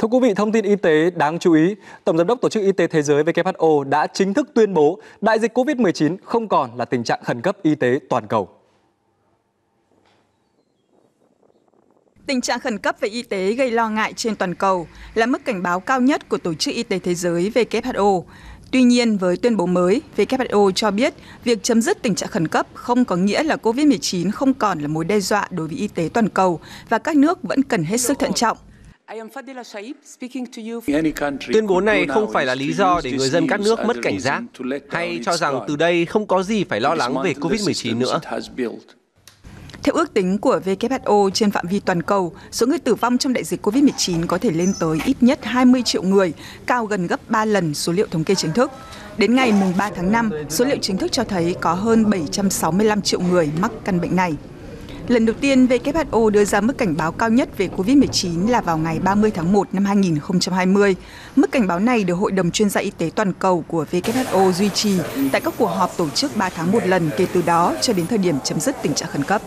Thưa quý vị, thông tin y tế đáng chú ý. Tổng giám đốc Tổ chức Y tế Thế giới WHO đã chính thức tuyên bố đại dịch COVID-19 không còn là tình trạng khẩn cấp y tế toàn cầu. Tình trạng khẩn cấp về y tế gây lo ngại trên toàn cầu là mức cảnh báo cao nhất của Tổ chức Y tế Thế giới WHO. Tuy nhiên, với tuyên bố mới, WHO cho biết việc chấm dứt tình trạng khẩn cấp không có nghĩa là COVID-19 không còn là mối đe dọa đối với y tế toàn cầu và các nước vẫn cần hết sức thận trọng. Tuyên bố này không phải là lý do để người dân các nước mất cảnh giác hay cho rằng từ đây không có gì phải lo lắng về COVID-19 nữa. Theo ước tính của WHO trên phạm vi toàn cầu, số người tử vong trong đại dịch COVID-19 có thể lên tới ít nhất 20 triệu người, cao gần gấp 3 lần số liệu thống kê chính thức. Đến ngày 3 tháng 5, số liệu chính thức cho thấy có hơn 765 triệu người mắc căn bệnh này. Lần đầu tiên, WHO đưa ra mức cảnh báo cao nhất về COVID-19 là vào ngày 30 tháng 1 năm 2020. Mức cảnh báo này được Hội đồng chuyên gia y tế toàn cầu của WHO duy trì tại các cuộc họp tổ chức 3 tháng một lần kể từ đó cho đến thời điểm chấm dứt tình trạng khẩn cấp.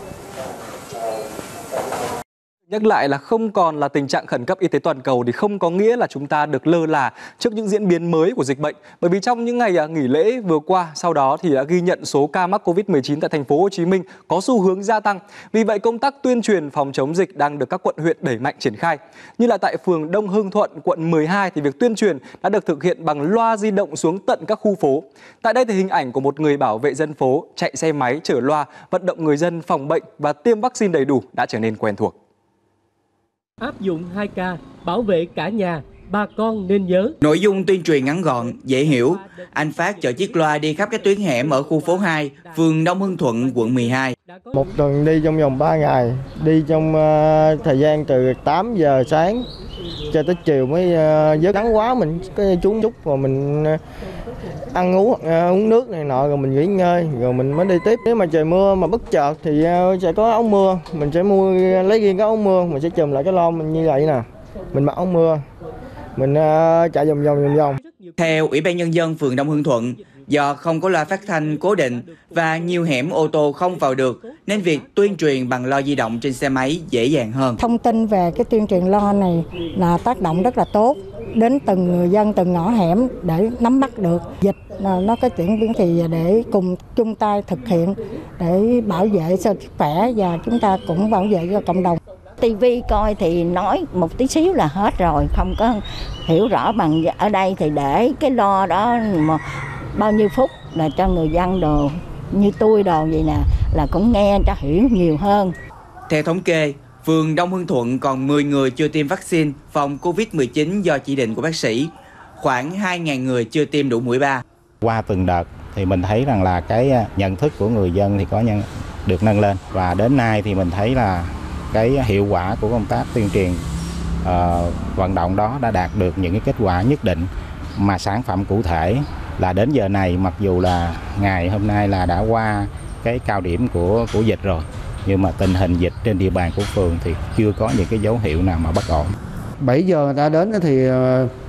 Nhắc lại là không còn là tình trạng khẩn cấp y tế toàn cầu thì không có nghĩa là chúng ta được lơ là trước những diễn biến mới của dịch bệnh. Bởi vì trong những ngày nghỉ lễ vừa qua, sau đó thì đã ghi nhận số ca mắc Covid-19 tại thành phố Hồ Chí Minh có xu hướng gia tăng. Vì vậy công tác tuyên truyền phòng chống dịch đang được các quận huyện đẩy mạnh triển khai. Như là tại phường Đông Hưng Thuận, quận 12 thì việc tuyên truyền đã được thực hiện bằng loa di động xuống tận các khu phố. Tại đây thì hình ảnh của một người bảo vệ dân phố chạy xe máy chở loa vận động người dân phòng bệnh và tiêm vaccine đầy đủ đã trở nên quen thuộc. Áp dụng 2K, bảo vệ cả nhà, bà con nên nhớ. Nội dung tuyên truyền ngắn gọn, dễ hiểu. Anh Phát chở chiếc loa đi khắp các tuyến hẻm ở khu phố 2, phường Đông Hưng Thuận, quận 12. Một tuần đi trong vòng 3 ngày, đi trong thời gian từ 8 giờ sáng cho tới chiều mới vớt. Nắng quá mình trúng chút rồi mình ăn uống nước này nọ rồi mình nghỉ ngơi rồi mình mới đi tiếp. Nếu mà trời mưa mà bất chợt thì sẽ có áo mưa, mình sẽ mua lấy riêng cái áo mưa, mình sẽ chùm lại cái lon mình như vậy nè, mình mặc áo mưa, mình chạy vòng vòng. Theo Ủy ban Nhân dân phường Đông Hưng Thuận, do không có loa phát thanh cố định và nhiều hẻm ô tô không vào được nên việc tuyên truyền bằng loa di động trên xe máy dễ dàng hơn. Thông tin về cái tuyên truyền loa này là tác động rất là tốt đến từng người dân, từng ngõ hẻm để nắm bắt được dịch nó có chuyển biến thì để cùng chung tay thực hiện để bảo vệ sức khỏe và chúng ta cũng bảo vệ cho cộng đồng. TV coi thì nói một tí xíu là hết rồi, không có hiểu rõ bằng ở đây thì để cái loa đó mà bao nhiêu phút là cho người dân đồ như tôi đồ vậy nè là cũng nghe cho hiểu nhiều hơn. Theo thống kê, phường Đông Hưng Thuận còn 10 người chưa tiêm vaccine phòng Covid-19 do chỉ định của bác sĩ, khoảng 2.000 người chưa tiêm đủ mũi 3. Qua từng đợt thì mình thấy rằng là cái nhận thức của người dân thì có được nâng lên và đến nay thì mình thấy là cái hiệu quả của công tác tuyên truyền vận động đó đã đạt được những cái kết quả nhất định mà sản phẩm cụ thể là đến giờ này mặc dù là ngày hôm nay là đã qua cái cao điểm của dịch rồi nhưng mà tình hình dịch trên địa bàn của phường thì chưa có những cái dấu hiệu nào mà bất ổn. 7 giờ người ta đến thì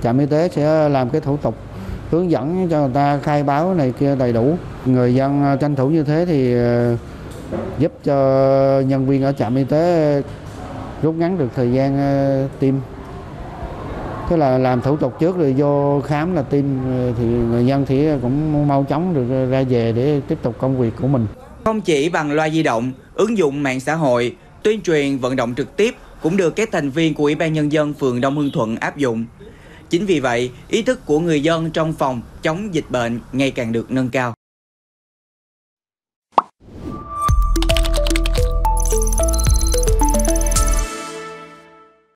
trạm y tế sẽ làm cái thủ tục hướng dẫn cho người ta khai báo này kia đầy đủ. Người dân tranh thủ như thế thì giúp cho nhân viên ở trạm y tế rút ngắn được thời gian tiêm. Tức là làm thủ tục trước rồi vô khám là tiêm thì người dân thì cũng mau chóng được ra về để tiếp tục công việc của mình. Không chỉ bằng loa di động, ứng dụng mạng xã hội, tuyên truyền vận động trực tiếp cũng được các thành viên của Ủy ban Nhân dân phường Đông Hưng Thuận áp dụng. Chính vì vậy, ý thức của người dân trong phòng chống dịch bệnh ngày càng được nâng cao.